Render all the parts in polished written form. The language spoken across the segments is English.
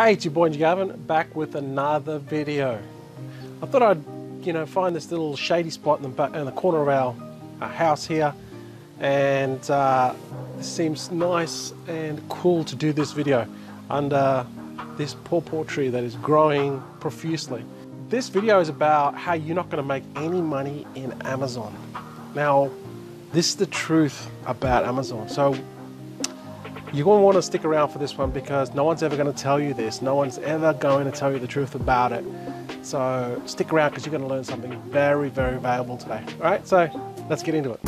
Hey, it's your boy Gavin, back with another video. I thought I'd, find this little shady spot in the corner of our house here, and it seems nice and cool to do this video under this pawpaw tree that is growing profusely. This video is about how you're not going to make any money in Amazon. Now, this is the truth about Amazon. So you're going to want to stick around for this one because no one's ever going to tell you this. No one's ever going to tell you the truth about it. So stick around because you're going to learn something very, very valuable today. All right, so let's get into it.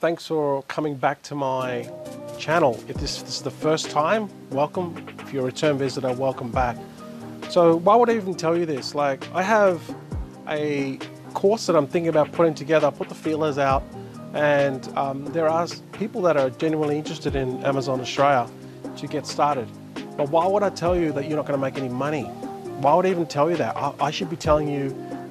Thanks for coming back to my channel. If this is the first time, welcome. If you're a return visitor, welcome back. So why would I even tell you this? Like, I have a course that I'm thinking about putting together. I put the feelers out, and there are people that are genuinely interested in Amazon Australia to get started. But why would I tell you that you're not going to make any money? Why would I even tell you that? I should be telling you,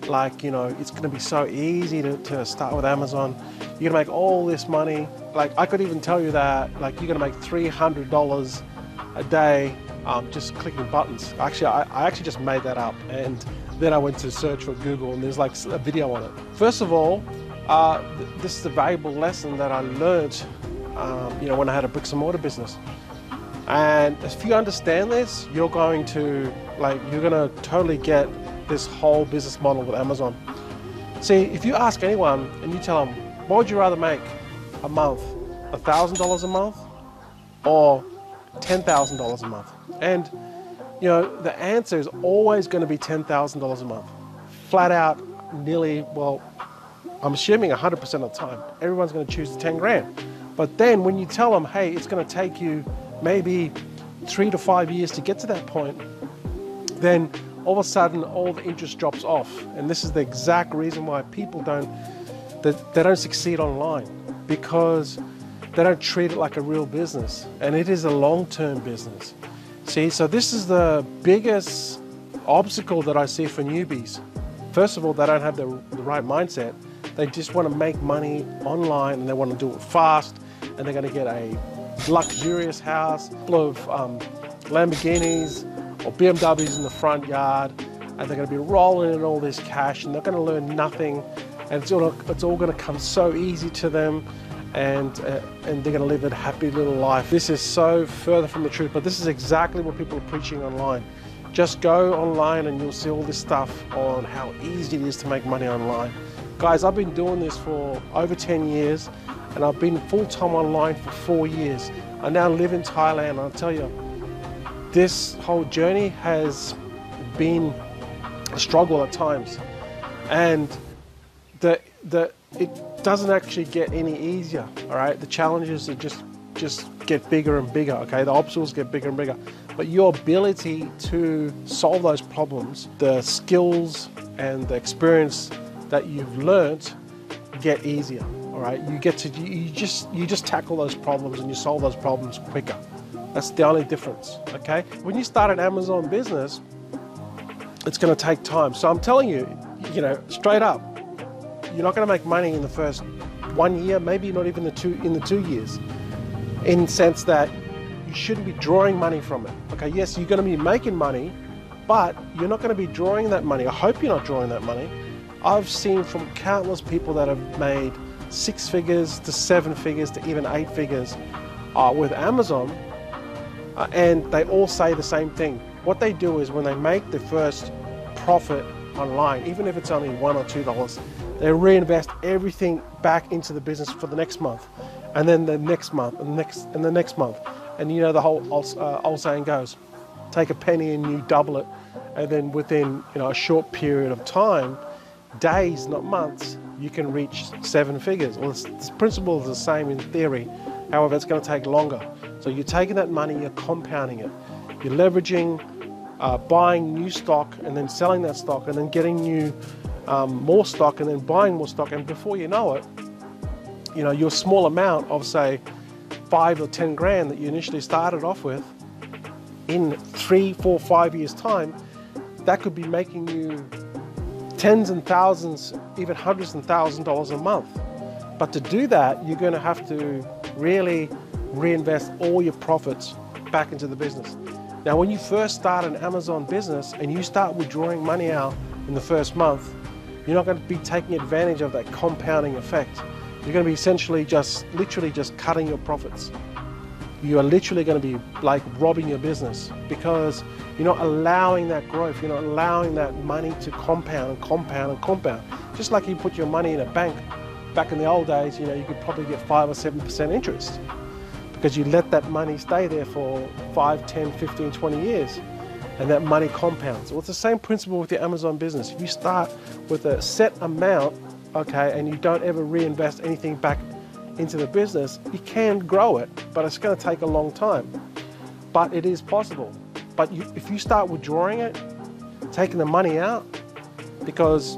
like, it's going to be so easy to start with Amazon. You're going to make all this money. Like, I could even tell you that, like, you're going to make $300 a day just clicking buttons. Actually, I just made that up, and then I went to search for Google, and there's like a video on it. First of all, this is a valuable lesson that I learned, when I had a bricks and mortar business. And if you understand this, you're going to totally get this whole business model with Amazon. See, if you ask anyone and you tell them, what would you rather make a month? $1,000 a month or $10,000 a month? And the answer is always going to be $10,000 a month. Flat out, nearly, well, I'm assuming 100% of the time, everyone's going to choose the 10 grand. But then when you tell them, hey, it's going to take you maybe 3 to 5 years to get to that point, then all of a sudden, all the interest drops off. And this is the exact reason why people don't succeed online, because they don't treat it like a real business. And it is a long-term business. See, so this is the biggest obstacle that I see for newbies. First of all, they don't have the right mindset. They just want to make money online, and they want to do it fast, and they're going to get a luxurious house full of Lamborghinis, or BMWs in the front yard, and they're going to be rolling in all this cash, and they're going to learn nothing, and it's all going to come so easy to them, and they're going to live a happy little life. This is so further from the truth, but this is exactly what people are preaching online. Just go online and you'll see all this stuff on how easy it is to make money online. Guys, I've been doing this for over 10 years, and I've been full-time online for 4 years. I now live in Thailand, and I'll tell you, this whole journey has been a struggle at times, and it doesn't actually get any easier, all right? The challenges are just get bigger and bigger, okay? The obstacles get bigger and bigger, but your ability to solve those problems, the skills and the experience that you've learnt get easier, all right? You just tackle those problems, and you solve those problems quicker. That's the only difference, okay? When you start an Amazon business, it's going to take time. So I'm telling you, straight up, you're not going to make money in the first 1 year, maybe not even in the two years, in the sense that you shouldn't be drawing money from it, okay? Yes, you're going to be making money, but you're not going to be drawing that money. I hope you're not drawing that money. I've seen from countless people that have made 6 figures to 7 figures to even 8 figures with Amazon, and they all say the same thing. What they do is when they make the first profit online, even if it's only $1 or $2, they reinvest everything back into the business for the next month, and then the next month, and the next month. And the whole old saying goes, take a penny and you double it. And then within a short period of time, days, not months, you can reach 7 figures. Well, this principle is the same in theory. However, it's going to take longer. So you're taking that money, you're compounding it. You're leveraging, buying new stock, and then selling that stock, and then getting new, more stock, and then buying more stock. And before you know it, your small amount of, say, 5 or 10 grand that you initially started off with, in 3, 4, 5 years' time, that could be making you tens and thousands, even hundreds and thousands of dollars a month. But to do that, you're going to have to really reinvest all your profits back into the business. Now, when you first start an Amazon business and you start withdrawing money out in the first month, you're not going to be taking advantage of that compounding effect. You're going to be essentially literally just cutting your profits. You are literally going to be like robbing your business because you're not allowing that growth. You're not allowing that money to compound and compound and compound. Just like you put your money in a bank, back in the old days, you know, you could probably get 5 or 7% interest because you let that money stay there for 5, 10, 15, 20 years and that money compounds. Well, it's the same principle with your Amazon business. If you start with a set amount, okay, and you don't ever reinvest anything back into the business, you can grow it, but it's going to take a long time. But it is possible. But if you start withdrawing it, taking the money out, because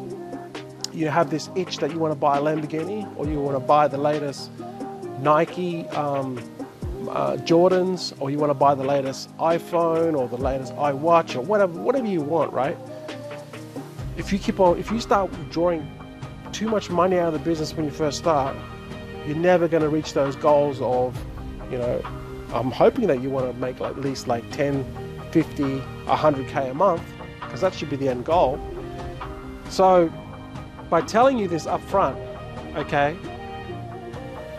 you have this itch that you want to buy a Lamborghini or you want to buy the latest Nike Jordans, or you want to buy the latest iPhone or the latest iWatch or whatever you want, right? If you start withdrawing too much money out of the business when you first start, you're never going to reach those goals of, you know, I'm hoping that you want to make like, at least like 10, 50, 100K a month, because that should be the end goal. So by telling you this up front, okay,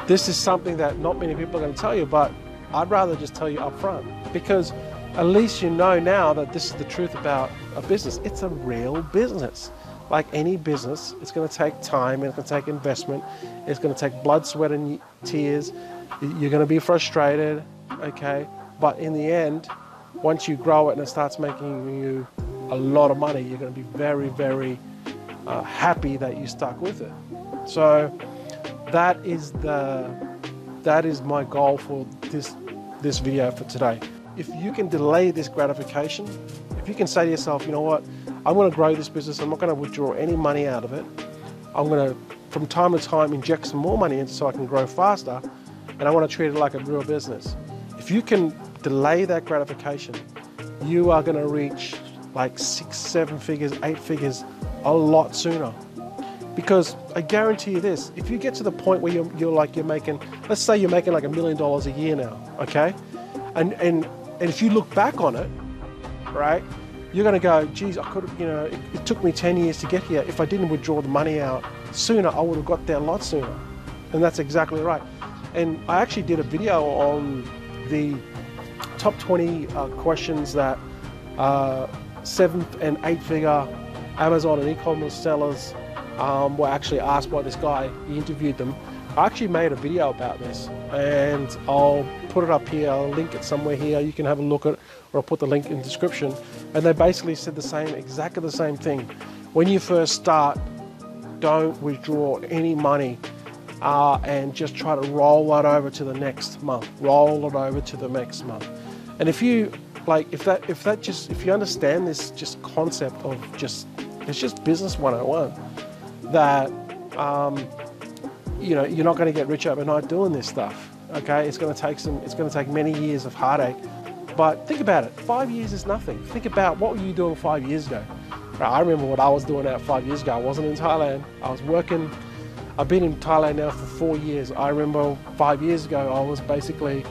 this is something that not many people are going to tell you, but I'd rather just tell you up front, because at least you know now that this is the truth about a business. It's a real business. Like any business, it's going to take time, and it's going to take investment, it's going to take blood, sweat, and tears. You're going to be frustrated, okay? But in the end, once you grow it and it starts making you a lot of money, you're going to be very, very happy that you stuck with it. So that is my goal for this video for today. If you can delay this gratification, if you can say to yourself, you know what? I'm going to grow this business. I'm not going to withdraw any money out of it. I'm going to, from time to time, inject some more money in so I can grow faster. And I want to treat it like a real business. If you can delay that gratification, you are going to reach like 6, 7 figures, 8 figures a lot sooner. Because I guarantee you this, if you get to the point where you're making, let's say you're making like $1 million a year now, okay? And if you look back on it, right? You're going to go, geez, I could have, you know, it took me 10 years to get here. If I didn't withdraw the money out sooner, I would have got there a lot sooner. And that's exactly right. And I actually did a video on the top 20 questions that 7- and 8-figure Amazon and e-commerce sellers were actually asked by this guy. He interviewed them. I actually made a video about this, and I'll put it up here. I'll link it somewhere here. You can have a look at it, or I'll put the link in the description. And they basically said exactly the same thing. When you first start, don't withdraw any money and just try to roll that over to the next month. Roll it over to the next month. And if you understand this concept of it's just business 101, that you know, you're not going to get rich overnight doing this stuff. Okay, it's going to take many years of heartache. But think about it, 5 years is nothing. Think about what were you doing 5 years ago. I remember what I was doing out 5 years ago. I wasn't in Thailand. I was working. I've been in Thailand now for 4 years. I remember 5 years ago, I was basically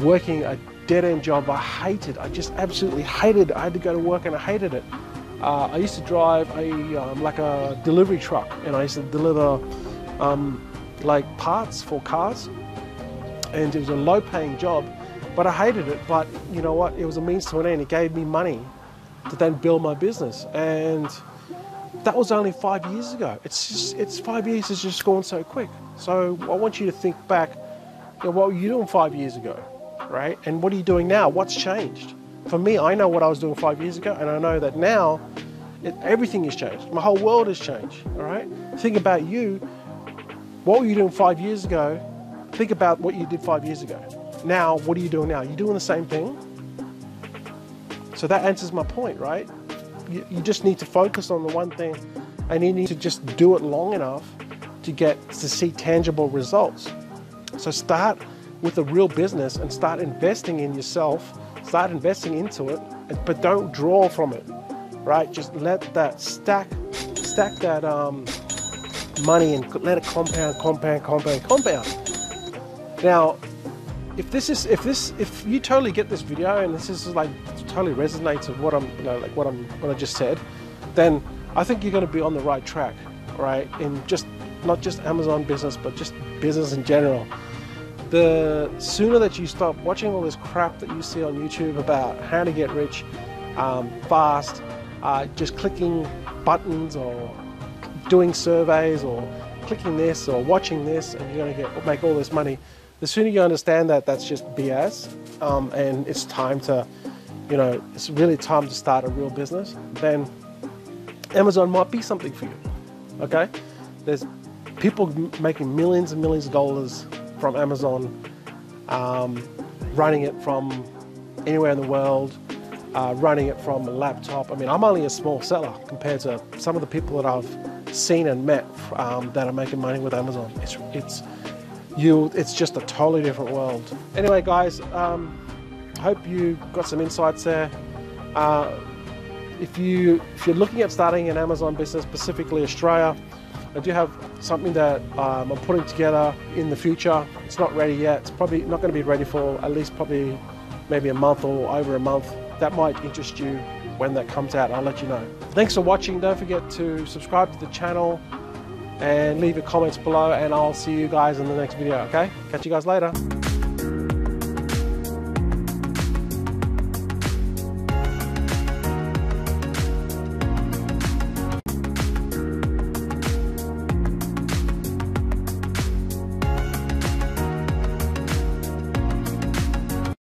working a dead-end job I hated. I just absolutely hated it. I had to go to work and I hated it. I used to drive a delivery truck, and I used to deliver like parts for cars. And it was a low-paying job, but I hated it. But you know what? It was a means to an end. It gave me money to then build my business, and that was only 5 years ago. It's 5 years has just gone so quick. So I want you to think back. You know, what were you doing 5 years ago, right? And what are you doing now? What's changed? For me, I know what I was doing 5 years ago, and I know that now everything has changed. My whole world has changed. All right. Think about you. What were you doing 5 years ago? Think about what you did 5 years ago. Now, what are you doing now? You're doing the same thing? So that answers my point, right? You just need to focus on the one thing, and you need to just do it long enough to see tangible results. So start with a real business and start investing in yourself, start investing into it, but don't draw from it, right? Just let that stack that money and let it compound. Now, if you totally get this video and this is like totally resonates with what I'm, you know, like what I just said, then I think you're going to be on the right track, right? In just not just Amazon business, but just business in general. The sooner that you stop watching all this crap that you see on YouTube about how to get rich fast, just clicking buttons or doing surveys or clicking this or watching this, and you're going to make all this money. The sooner you understand that that's just BS, and it's time to, you know, it's really time to start a real business, then Amazon might be something for you, okay? There's people making millions and millions of dollars from Amazon, running it from anywhere in the world, running it from a laptop. I mean, I'm only a small seller compared to some of the people that I've seen and met that are making money with Amazon. It's just a totally different world. Anyway, guys, hope you got some insights there. If you're looking at starting an Amazon business, specifically Australia, I do have something that I'm putting together in the future. It's not ready yet. It's probably not going to be ready for at least probably maybe a month or over a month. That might interest you. When that comes out, I'll let you know. Thanks for watching. Don't forget to subscribe to the channel and leave your comments below, and I'll see you guys in the next video, okay? Catch you guys later.